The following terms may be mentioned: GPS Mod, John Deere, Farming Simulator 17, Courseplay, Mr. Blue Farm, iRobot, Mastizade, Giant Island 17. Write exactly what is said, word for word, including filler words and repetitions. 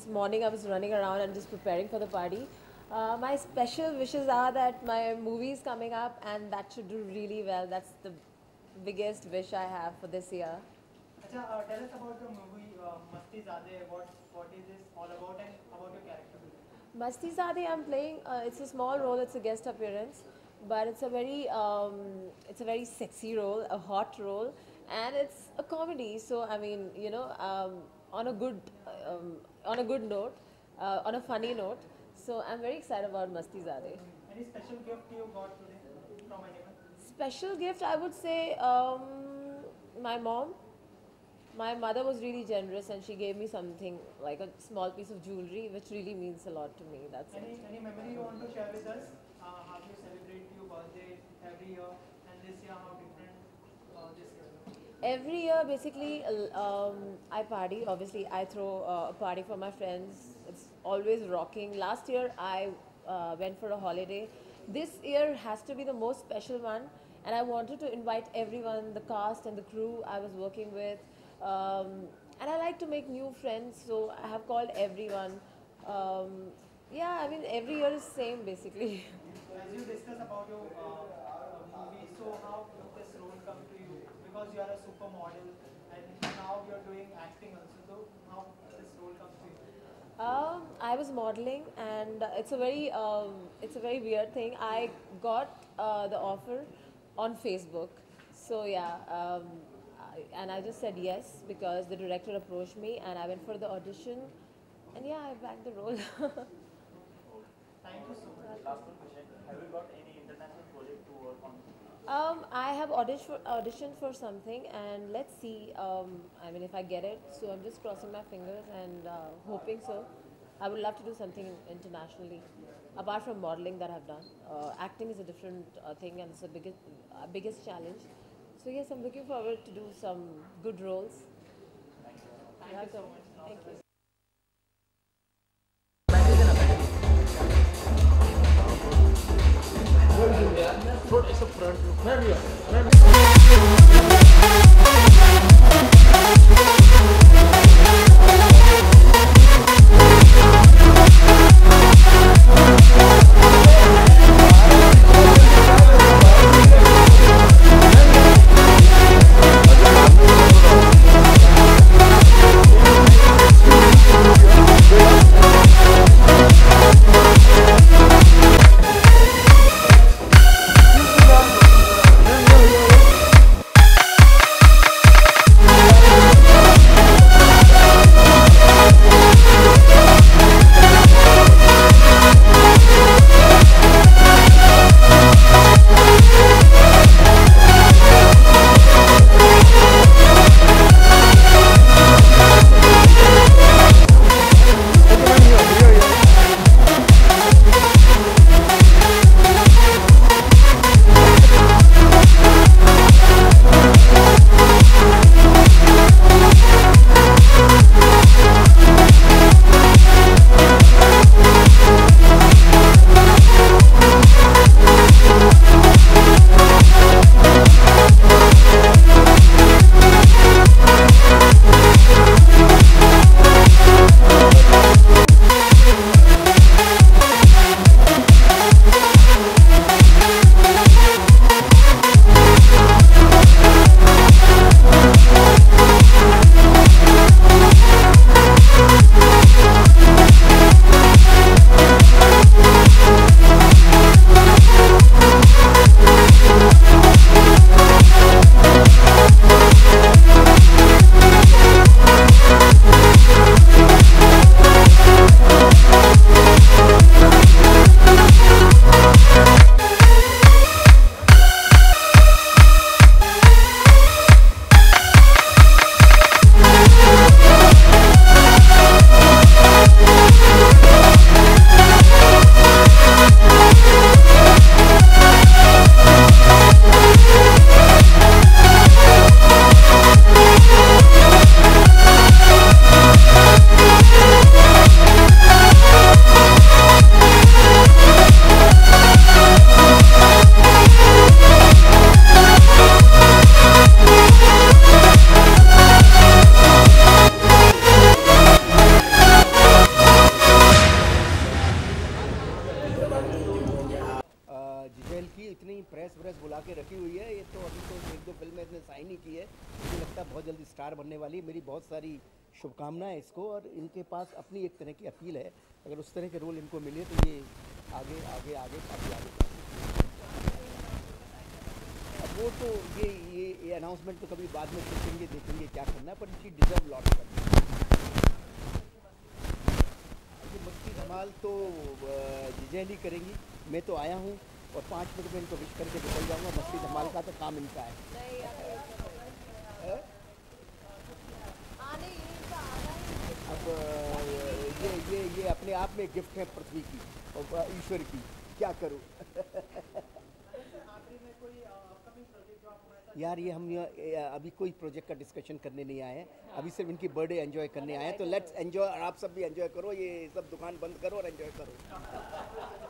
this morning I was running around and just preparing for the party. Uh, my special wishes are that my movie is coming up and that should do really well. That's the biggest wish I have for this year. Acha, uh, tell us about the movie uh, Mastizade. What what is this all about and about your character? Mastizade, I'm playing. Uh, it's a small role. It's a guest appearance, but it's a very um, it's a very sexy role, a hot role, and it's a comedy. So I mean, you know, um, on a good um, on a good note, uh, on a funny note. So I'm very excited about Mastizade. Any special gift you got today from anyone? Special gift, I would say um, my mom. My mother was really generous and she gave me something like a small piece of jewelry, which really means a lot to me. That's any, it. Any memory you want to share with us? Uh, how do you celebrate your birthday every year, and this year how different uh, this year? Every year, basically, um, I party. Obviously, I throw uh, a party for my friends. It's always rocking. Last year, I uh, went for a holiday. This year has to be the most special one, and I wanted to invite everyone, the cast and the crew I was working with. Um, and I like to make new friends, so I have called everyone. Um, yeah, I mean, every year is same, basically. As you discuss about your uh, movie, so how did this role come to you? Because you are a supermodel, and now you are doing acting also, so how did this role come to you? Um, I was modeling, and it's a very, um, it's a very weird thing. I got uh, the offer on Facebook, so yeah. Um, And I just said yes because the director approached me and I went for the audition and yeah, I bagged the role. Thank you so much. Last one question. Have you got any international project to work on? Um, I have auditioned for, auditioned for something and let's see, um, I mean if I get it. So I'm just crossing my fingers and uh, hoping so. I would love to do something internationally. Apart from modeling that I've done. Uh, acting is a different uh, thing and it's the biggest, uh, biggest challenge. So yes, I'm looking forward to do some good roles. Thank you. Thank you, you so much. Thank you. इतनी press व्रेस बुला के रखी हुई है, ये तो अभी तो एक दो फिल्म में इसने साइन ही की है, मुझे लगता है बहुत जल्दी स्टार बनने वाली। मेरी बहुत सारी शुभकामनाएं इसको, और इनके पास अपनी एक तरह की अपील है, अगर उस तरह के रोल इनको मिले तो ये आगे आगे आगे काफ़ी आगे, आगे। वो तो ये ये, ये अनाउंसमेंट तो कभी बाद में देखेंगे देखेंगे क्या करना है, पर शी डिजर्व लॉट करना है। मस्ती धमाल तो जिजहली करेंगी, मैं तो आया हूँ और पाँच मिनट में इनको विश करके निकल जाऊँगा। मस्ती धमाल का तो काम इनका है। अब ये ये ये अपने आप में गिफ्ट है पृथ्वी की और ईश्वर की, क्या करूँ। यार ये हम अभी कोई प्रोजेक्ट का डिस्कशन करने नहीं आए हैं, अभी सिर्फ इनकी बर्थडे एंजॉय करने आए हैं। तो लेट्स एंजॉय, और आप सब भी एंजॉय करो, ये सब दुकान बंद करो और एंजॉय करो।